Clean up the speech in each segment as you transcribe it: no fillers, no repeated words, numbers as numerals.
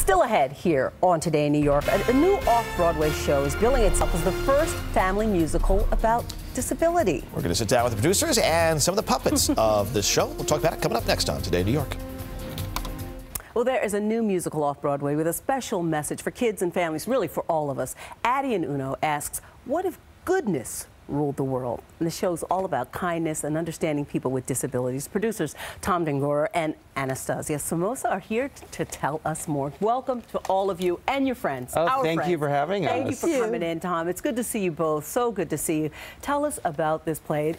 Still ahead here on Today in New York, a new off-Broadway show is billing itself as the first family musical about disability. We're going to sit down with the producers and some of the puppets of this show. We'll talk about it coming up next on Today in New York. Well, there is a new musical off-Broadway with a special message for kids and families, really for all of us. Addie and Uno asks, what if goodness ruled the world? And the show's all about kindness and understanding people with disabilities. Producers Tom D'Angora and Anastasia Somoza are here to tell us more. Welcome to all of you and your friends. Oh, thank you for having us. Thank you for coming in, Tom. It's good to see you both. So good to see you. Tell us about this play.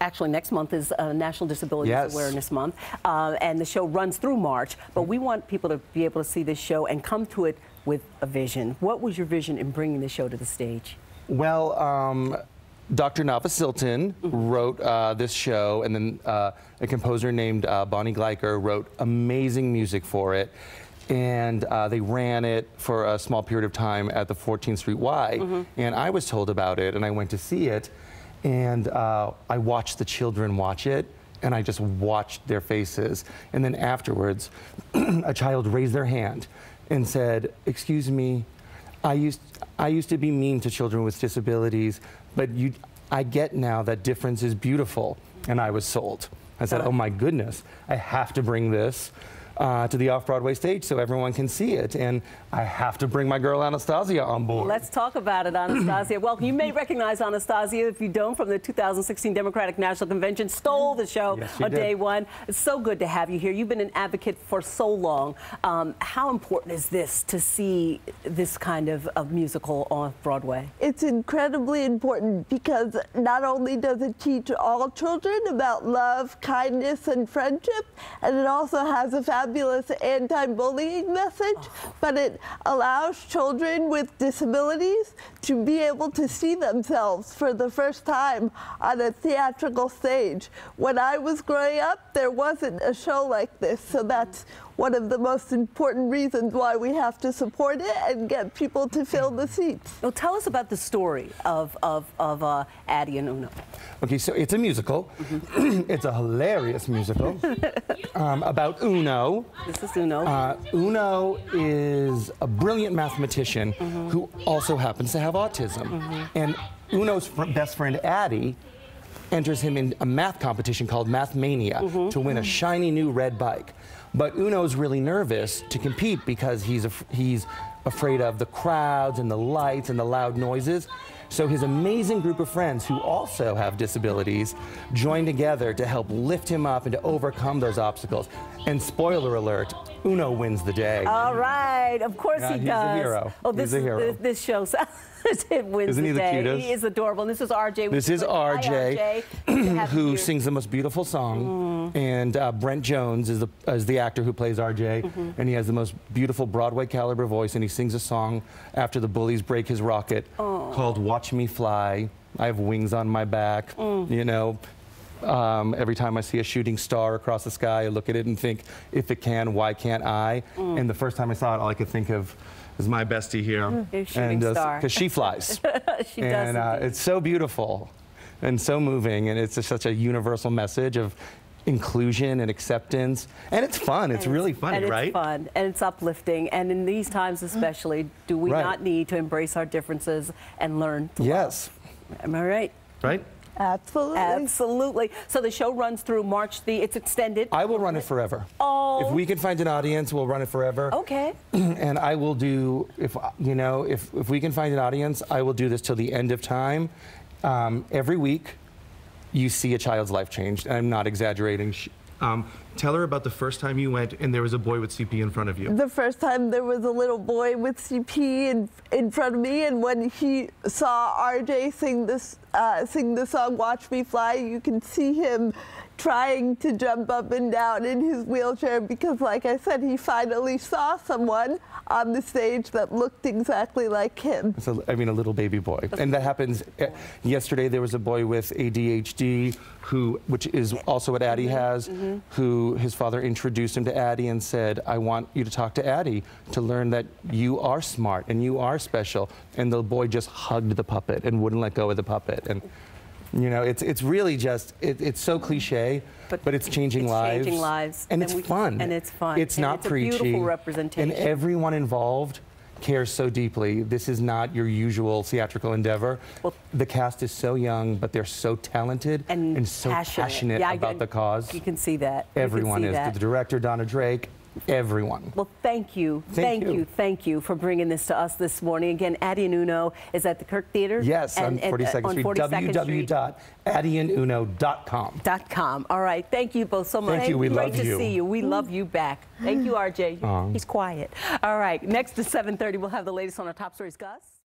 Actually, next month is National Disabilities Awareness Month, and the show runs through March. But we want people to be able to see this show and come to it with a vision. What was your vision in bringing the show to the stage? Well, Dr. Nava Silton wrote this show, and then a composer named Bonnie Glyker wrote amazing music for it, and they ran it for a small period of time at the 14th Street Y, and I was told about it, and I went to see it, and I watched the children watch it, and I just watched their faces, and then afterwards, a child raised their hand and said, "Excuse me, I used to be mean to children with disabilities, but I get now that difference is beautiful." And I was sold. I said, oh my goodness, I have to bring this to the off-Broadway stage so everyone can see it. And I have to bring my girl Anastasia on board. Let's talk about it, Anastasia. Well, you may recognize Anastasia, if you don't, from the 2016 Democratic National Convention, stole the show on day one. It's so good to have you here. You've been an advocate for so long. How important is this to see this kind of musical on Broadway? It's incredibly important because not only does it teach all children about love, kindness, and friendship, and it also has a fabulous anti-bullying message, but it allows children with disabilities to be able to see themselves for the first time on a theatrical stage. When I was growing up, there wasn't a show like this, so that's one of the most important reasons why we have to support it and get people to fill the seats. Well, tell us about the story of Addie and Uno. Okay, so it's a musical. It's a hilarious musical about Uno. This is Uno. Uno is a brilliant mathematician who also happens to have autism. And Uno's best friend, Addie, enters him in a math competition called Math Mania to win a shiny new red bike. But Uno's really nervous to compete because he's afraid of the crowds and the lights and the loud noises. So his amazing group of friends who also have disabilities join together to help lift him up and to overcome those obstacles. And spoiler alert, Uno wins the day. All right, of course he does. He's a hero. Oh, he's a hero. This show wins the day. Cutest? He is adorable. And this is RJ. This is RJ, who sings the most beautiful song. And Brent Jones is the actor who plays RJ, and he has the most beautiful Broadway caliber voice. And he sings a song after the bullies break his rocket called "Watch Me Fly." I have wings on my back. You know. Every time I see a shooting star across the sky, I look at it and think, if it can, why can't I? And the first time I saw it, all I could think of is my bestie here. And because she flies. She does. It's so beautiful and so moving, and it's just such a universal message of inclusion and acceptance. And it's fun. It's really funny, right? It's fun, and it's uplifting. And in these times especially, do we not need to embrace our differences and learn to love? Yes. Am I right? Right? Absolutely. Absolutely. So the show runs through March. It's extended. I will run it forever. Oh. If we can find an audience, we'll run it forever. Okay. And I will do, if we can find an audience, I will do this till the end of time. Every week, you see a child's life changed. And I'm not exaggerating. Tell her about the first time you went and there was a boy with CP in front of you. The first time there was a little boy with CP in front of me, and when he saw RJ sing the song "Watch Me Fly," you can see him trying to jump up and down in his wheelchair because, like I said, he finally saw someone on the stage that looked exactly like him. So, I mean, a little baby boy. And that happens. Yesterday there was a boy with ADHD, which is also what Addie has, who his father introduced him to Addie and said, I want you to talk to Addie to learn that you are smart and you are special. And the boy just hugged the puppet and wouldn't let go of the puppet. And You know, it's really just, it's so cliche, but it's changing lives. It's changing lives. And it's fun. And it's fun. It's not preachy. It's a beautiful representation. And everyone involved cares so deeply. This is not your usual theatrical endeavor. Well, the cast is so young, but they're so talented and so passionate about the cause. You can see that. Everyone is. The director, Donna Drake. Everyone. Well, thank you. Thank you for bringing this to us this morning. Again, Addie and Uno is at the Kirk Theater. Yes, on 42nd Street. www.addieanduno.com. All right. Thank you both so much. Thank you. We love you. Great to see you. We love you back. Thank you, RJ. He's quiet. All right. Next to 7:30, we'll have the latest on our top stories. Gus?